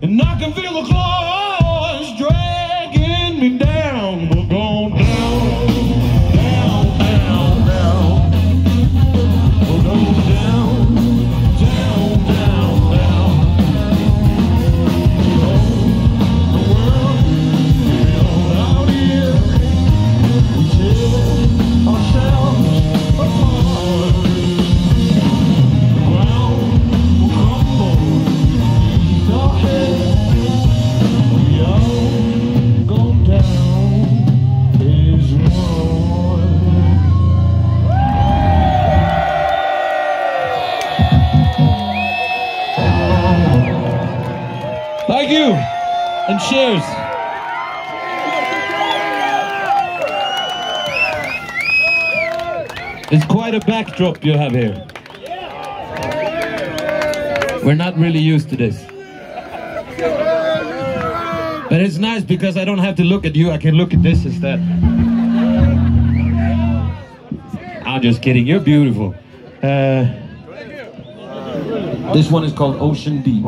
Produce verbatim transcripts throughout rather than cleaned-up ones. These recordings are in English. And I can feel the claws dragging me down. We're going down, down, down, down. We're going down, down, down, down. Oh, the world, we're out here. We tear ourselves apart. The ground will crumble beneath our feet. Thank you, and cheers. It's quite a backdrop you have here. We're not really used to this. But it's nice because I don't have to look at you, I can look at this instead. I'm just kidding, you're beautiful. Uh, this one is called Ocean Deep.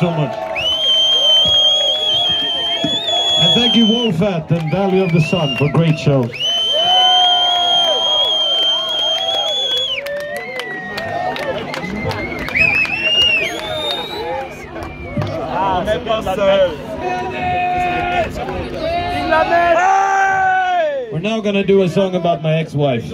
so much. And thank you Wolfat and Valley of the Sun for great shows. We're now going to do a song about my ex-wife.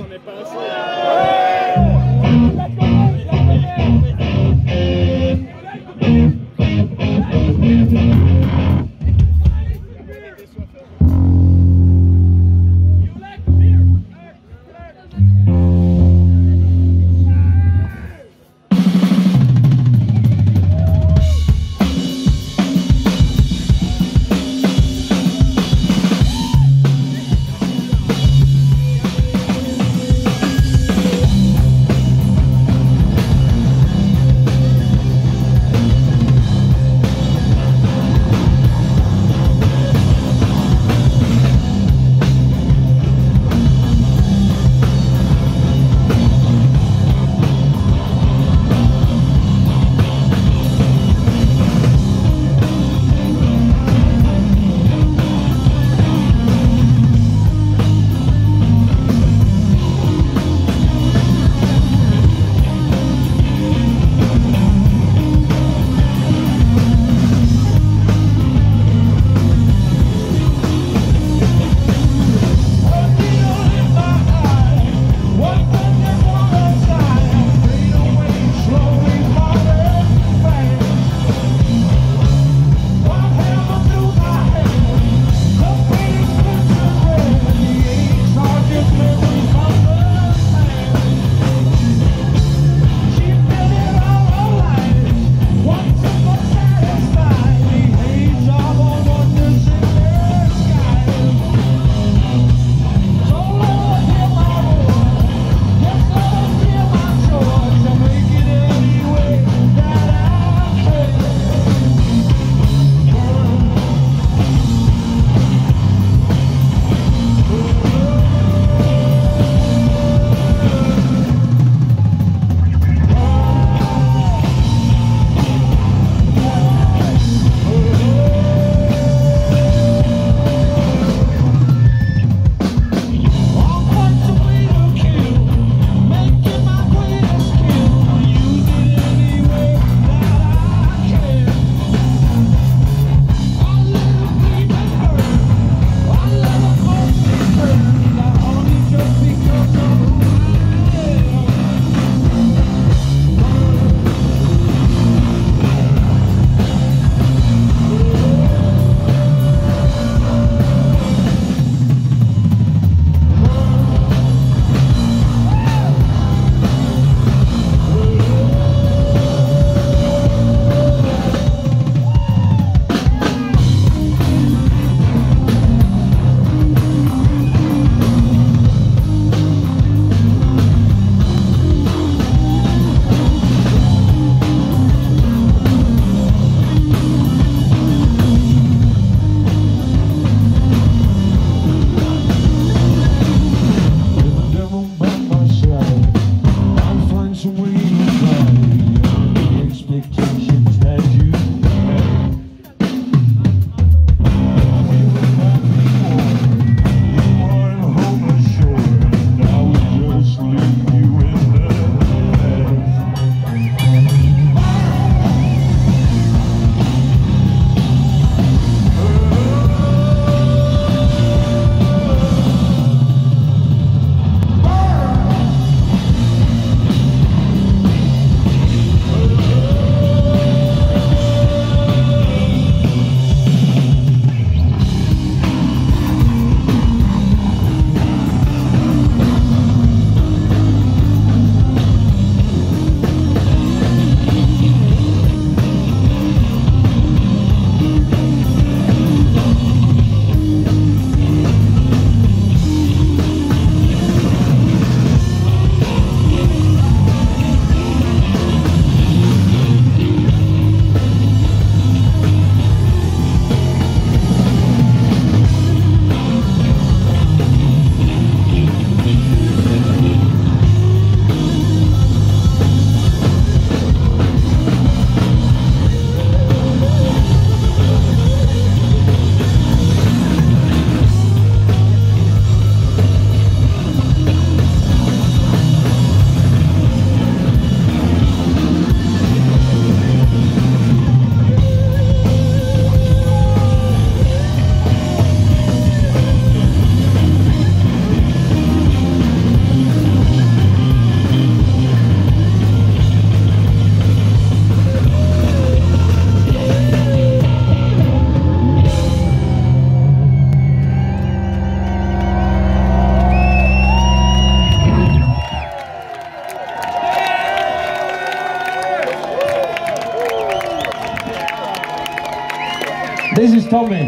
Tommy.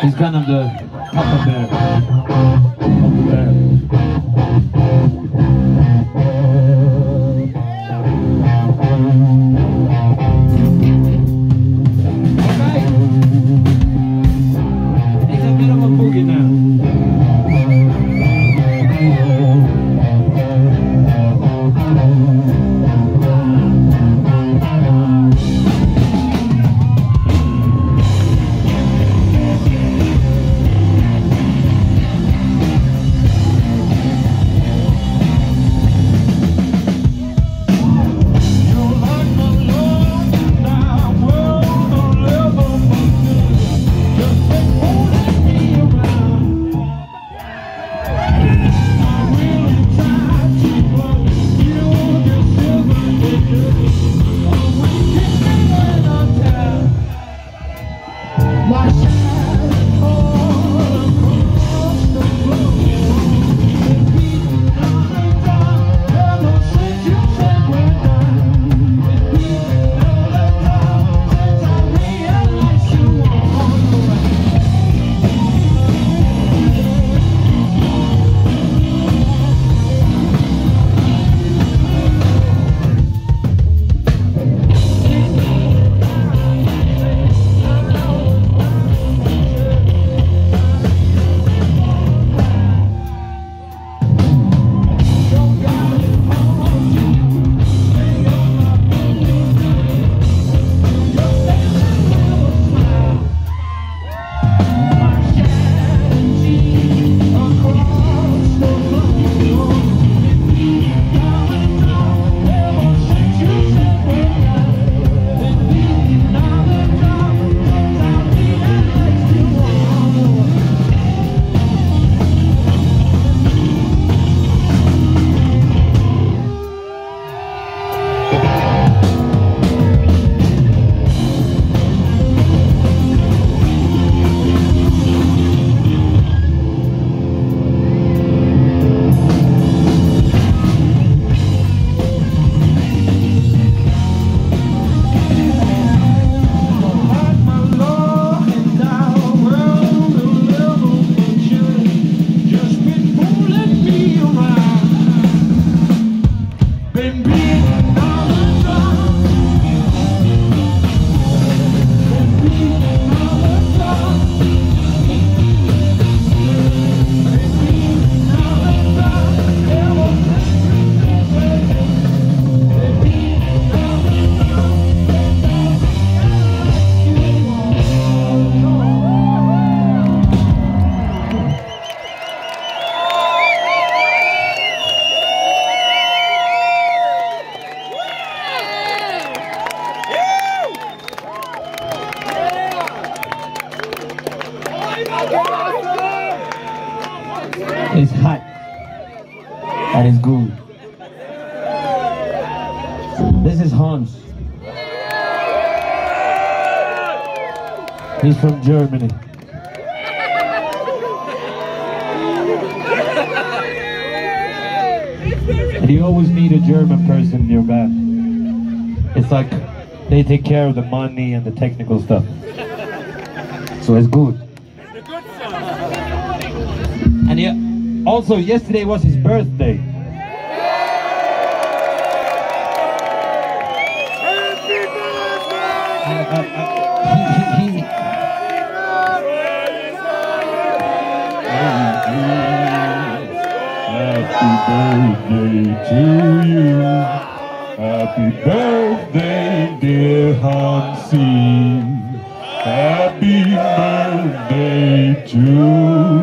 He's kind of the papa bear. Papa bear. Okay. It's a bit of a boogie now. It's hot and it's good. This is Hans. He's from Germany. And you always need a German person in your band. It's like they take care of the money and the technical stuff. So it's good. And yeah. Also, yesterday was his birthday. Happy birthday! Happy birthday to you. Happy birthday, dear Hansi. Happy birthday to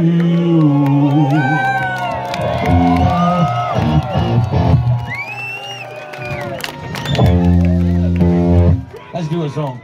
you. Let's do a song.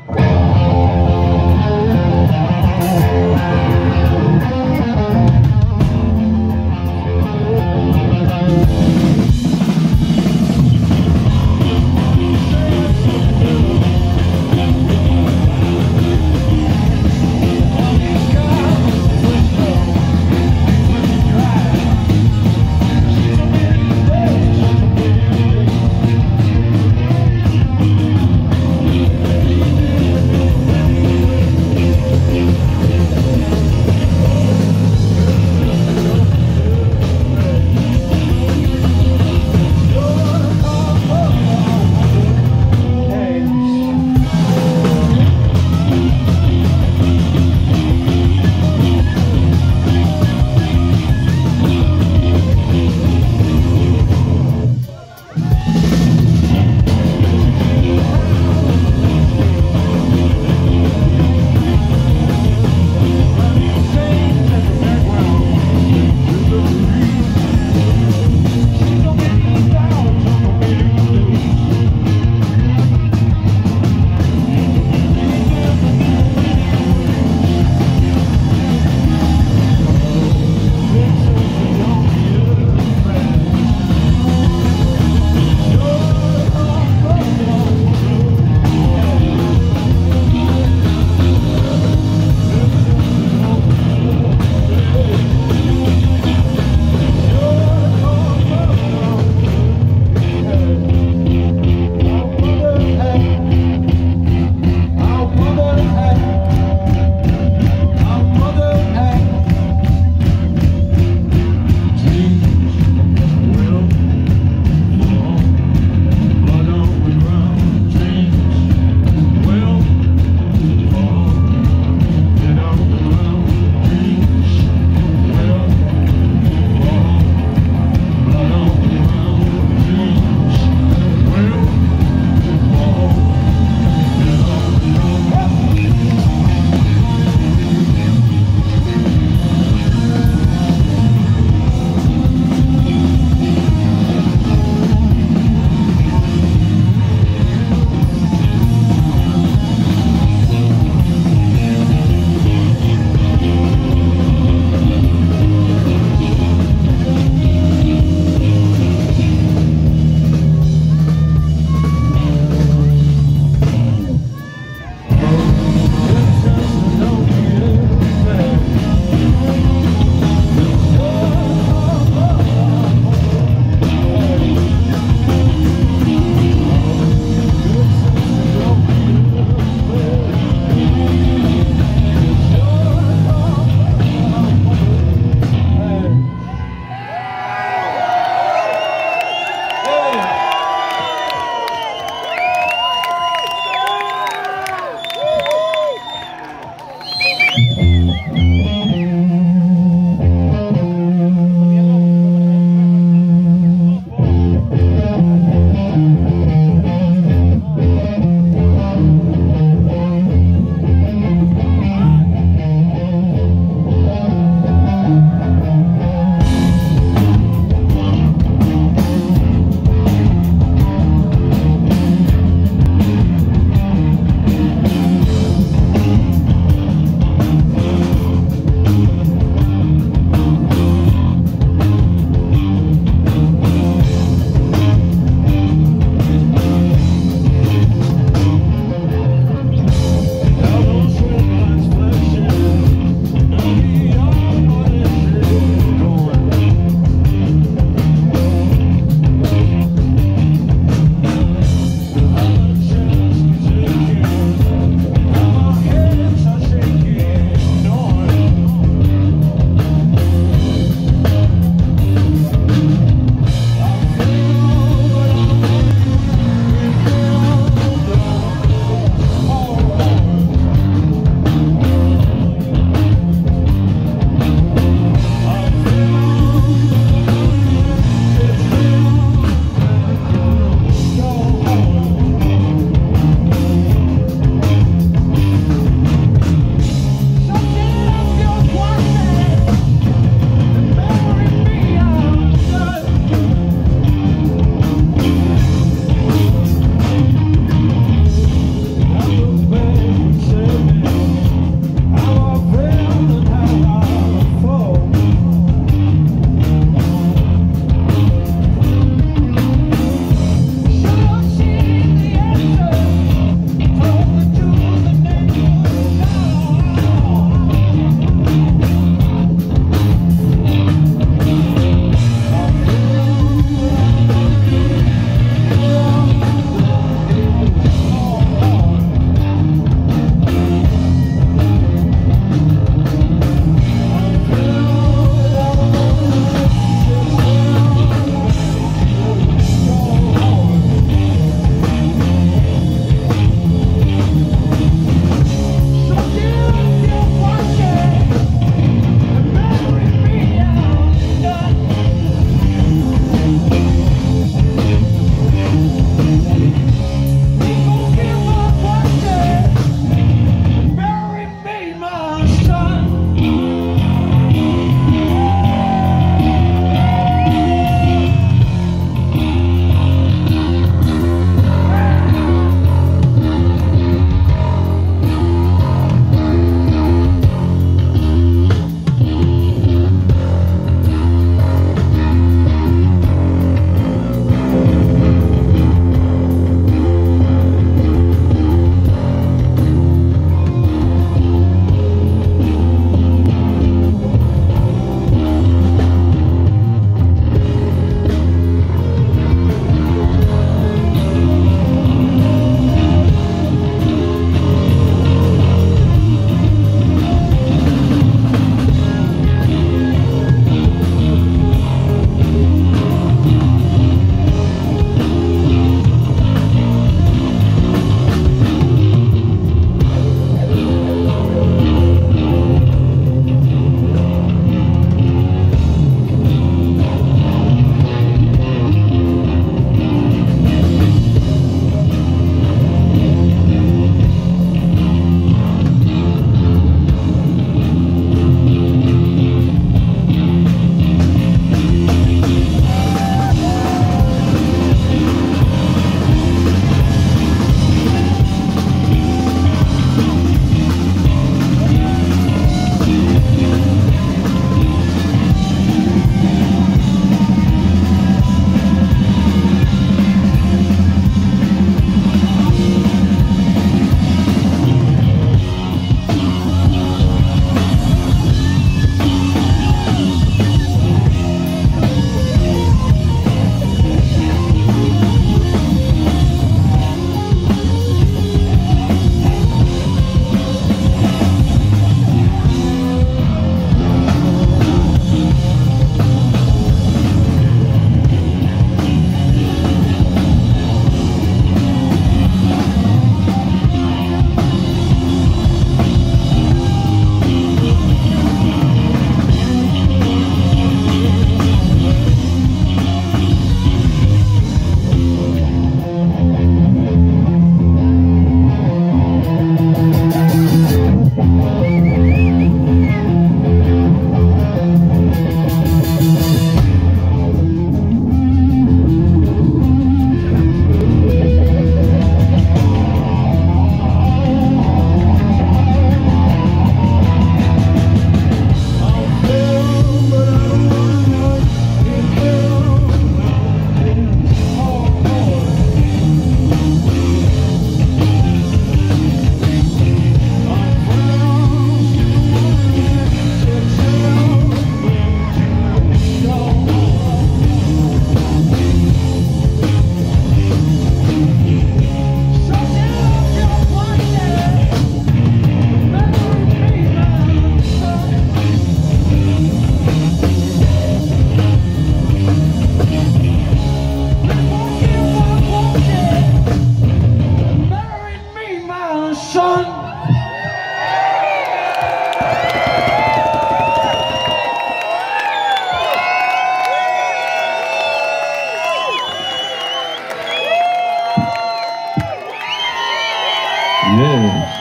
Yes.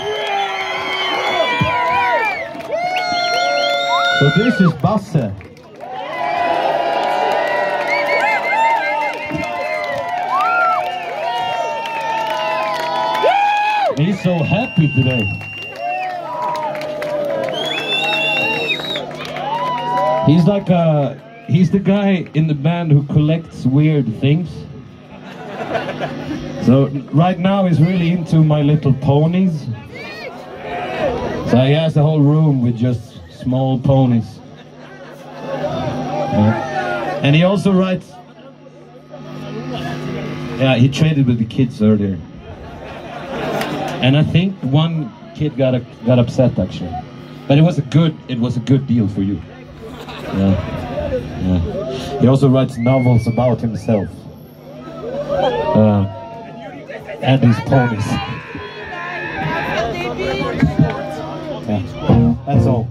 So this is Basse. He's so happy today. He's like a, he's the guy in the band who collects weird things. So right now he's really into My Little Ponies. So he has the whole room with just small ponies. Yeah. And he also writes... Yeah, he traded with the kids earlier. And I think one kid got a, got upset actually, but it was a good it was a good deal for you. Yeah. Yeah. He also writes novels about himself uh, and his ponies. Yeah. That's all.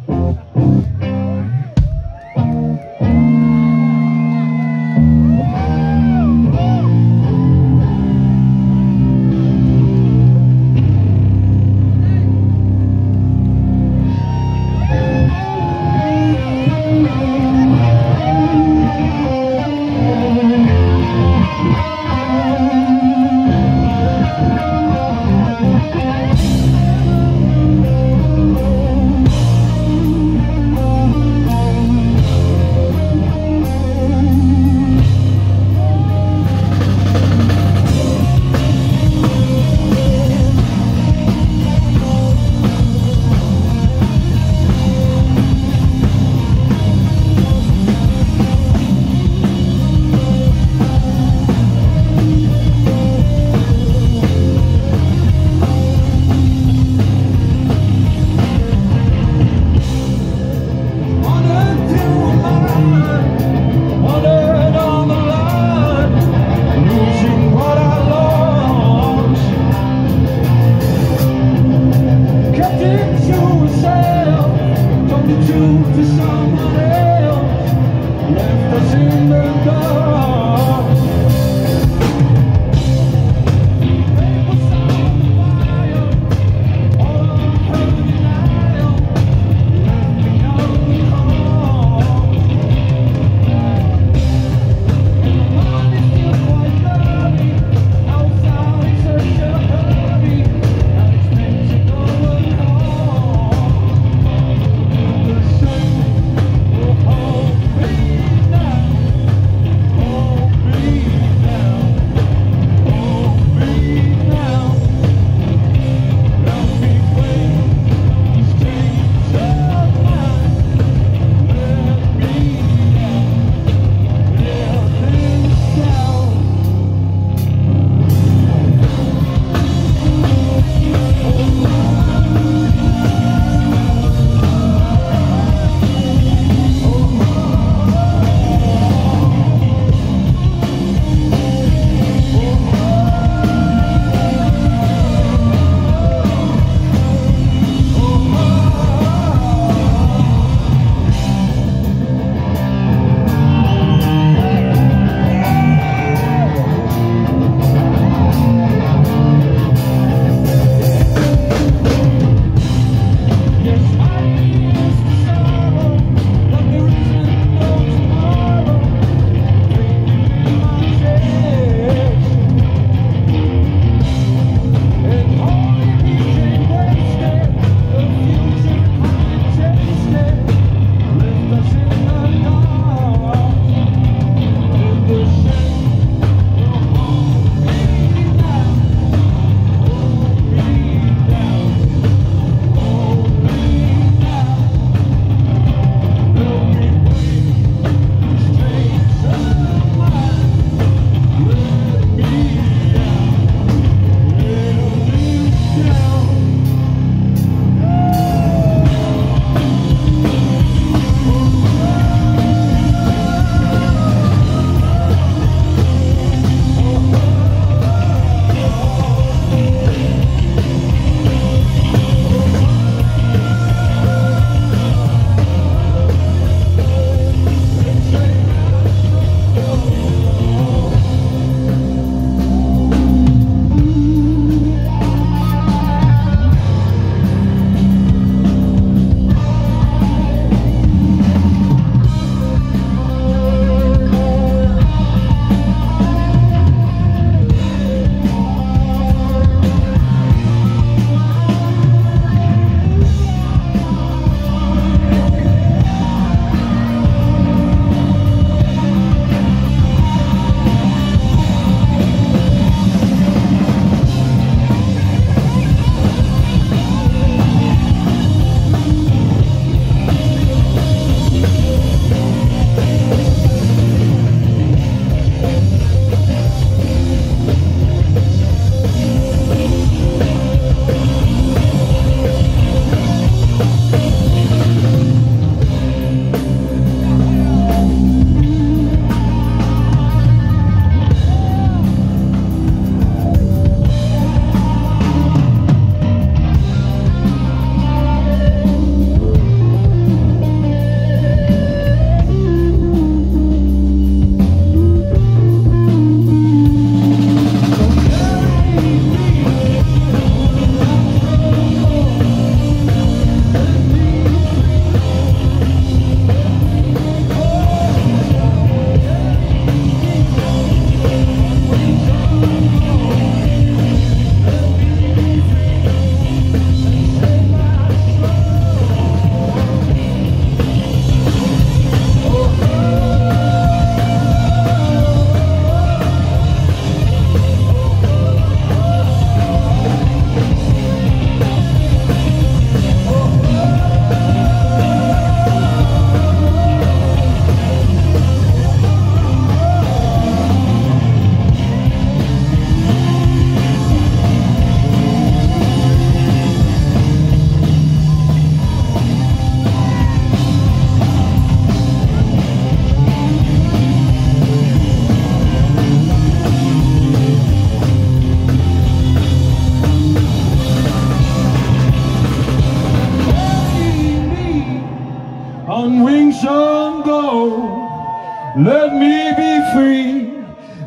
Let me be free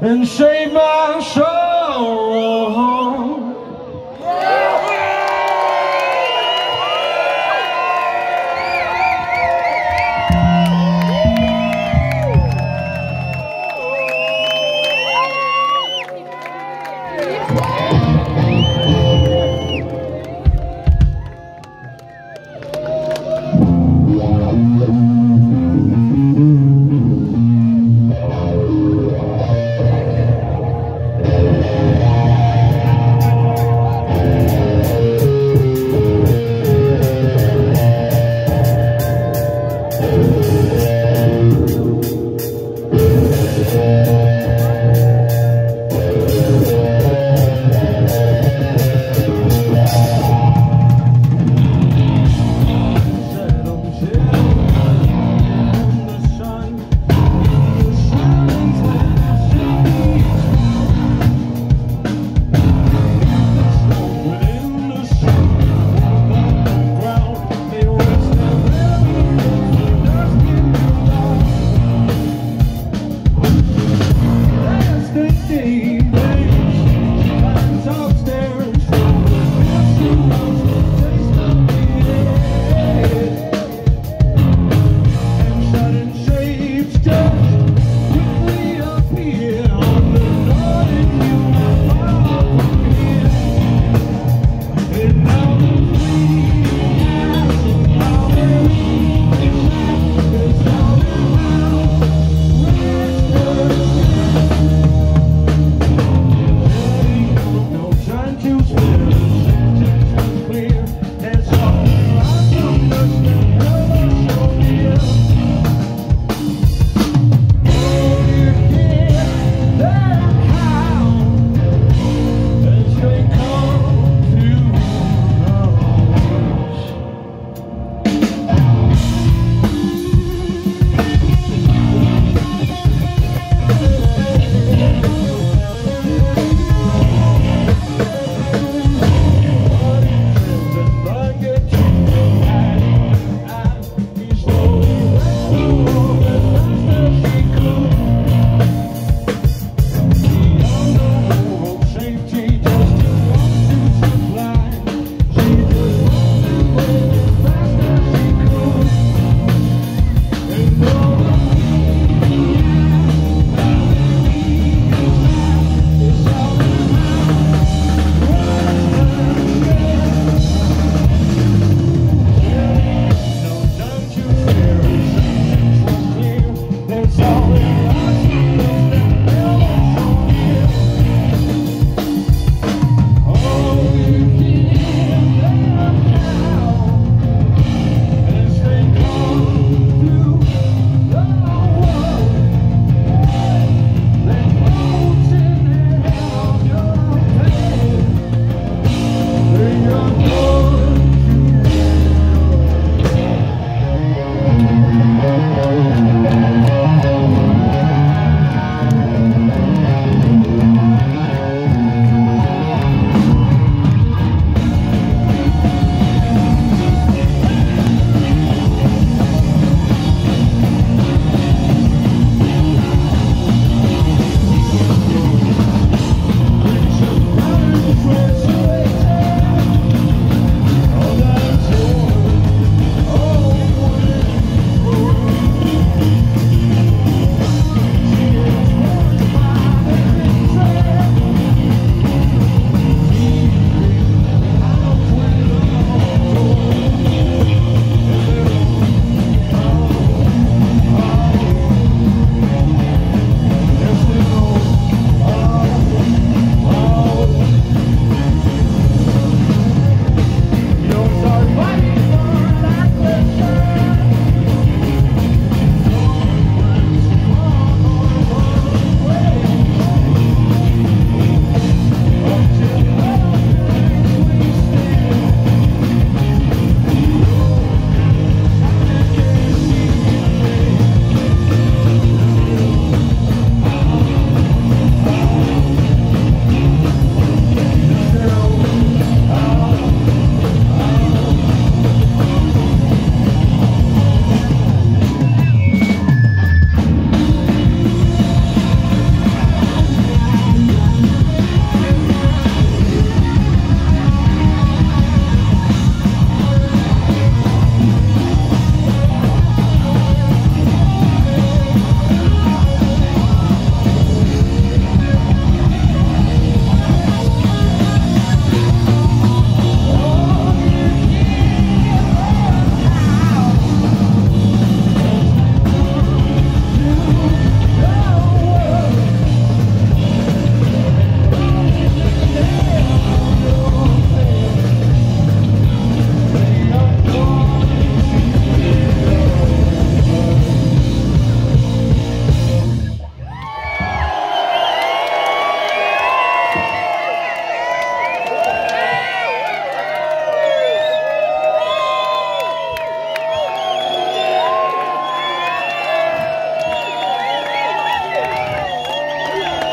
and shave my sorrow. Yeah.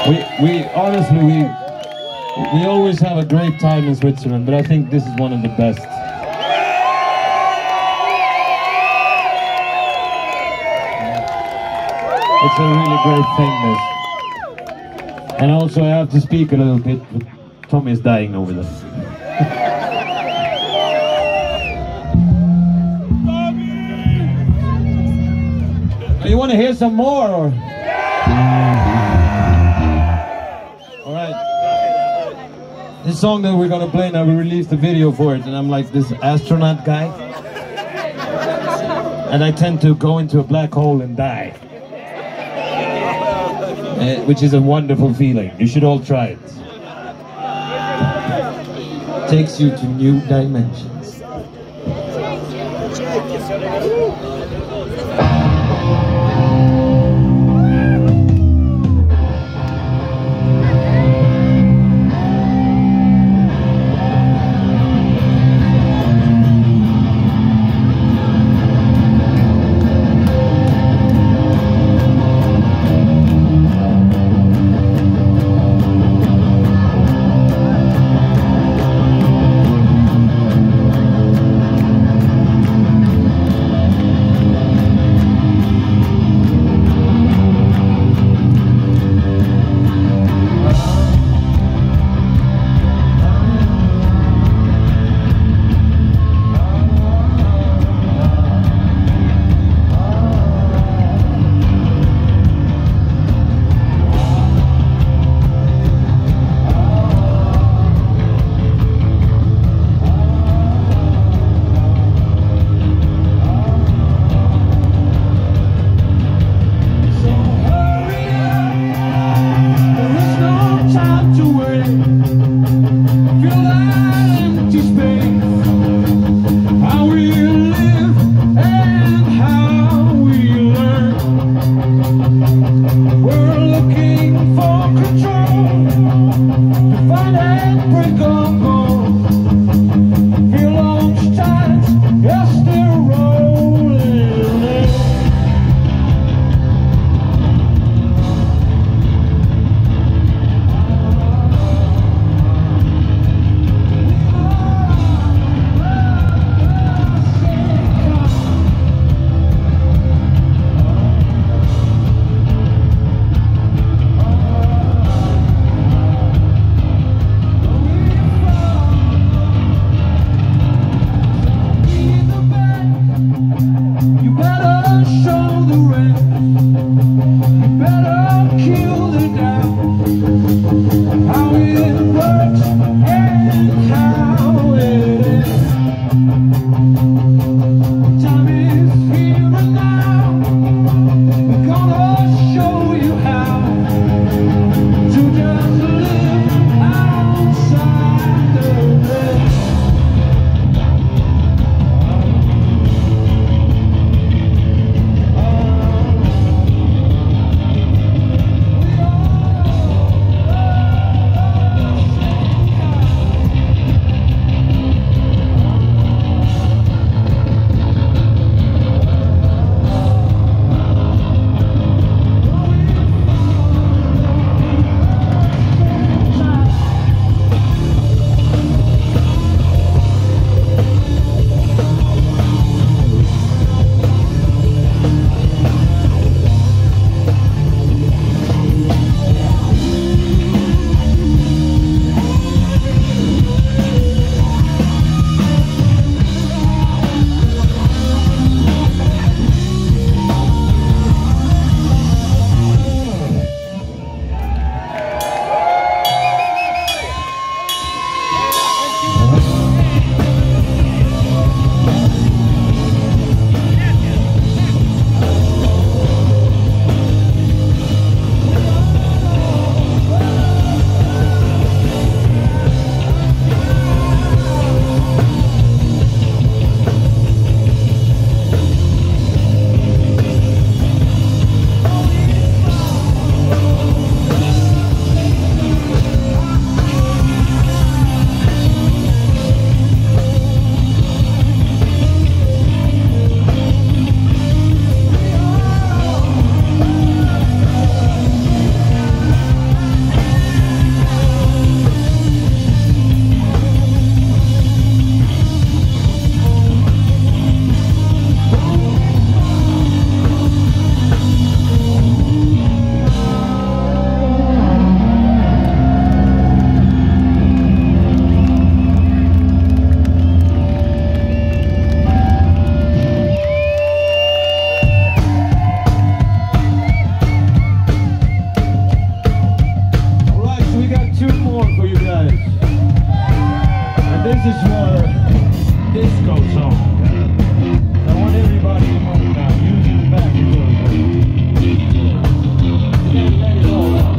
We, we honestly, we, we always have a great time in Switzerland, but I think this is one of the best. It's a really great thing, this. And also I have to speak a little bit, Tommy is dying over there. You want to hear some more? Or? Yeah. All right. This song that we're gonna play now, we released a video for it, and I'm like this astronaut guy, and I tend to go into a black hole and die, uh, which is a wonderful feeling. You should all try it. Takes you to new dimensions. is your disco song. I want everybody to move now. You do back a little bit. You gotta let it all out.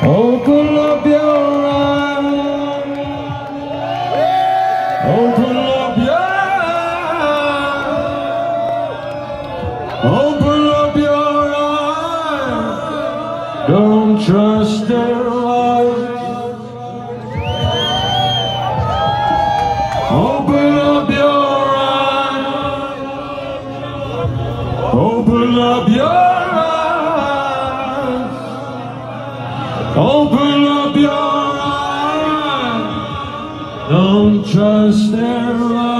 Open up your eyes. Open up your eyes. Open up your eyes. Don't trust their lies. Open up your eyes. Open up your eyes. Open up your eyes, don't trust their lies.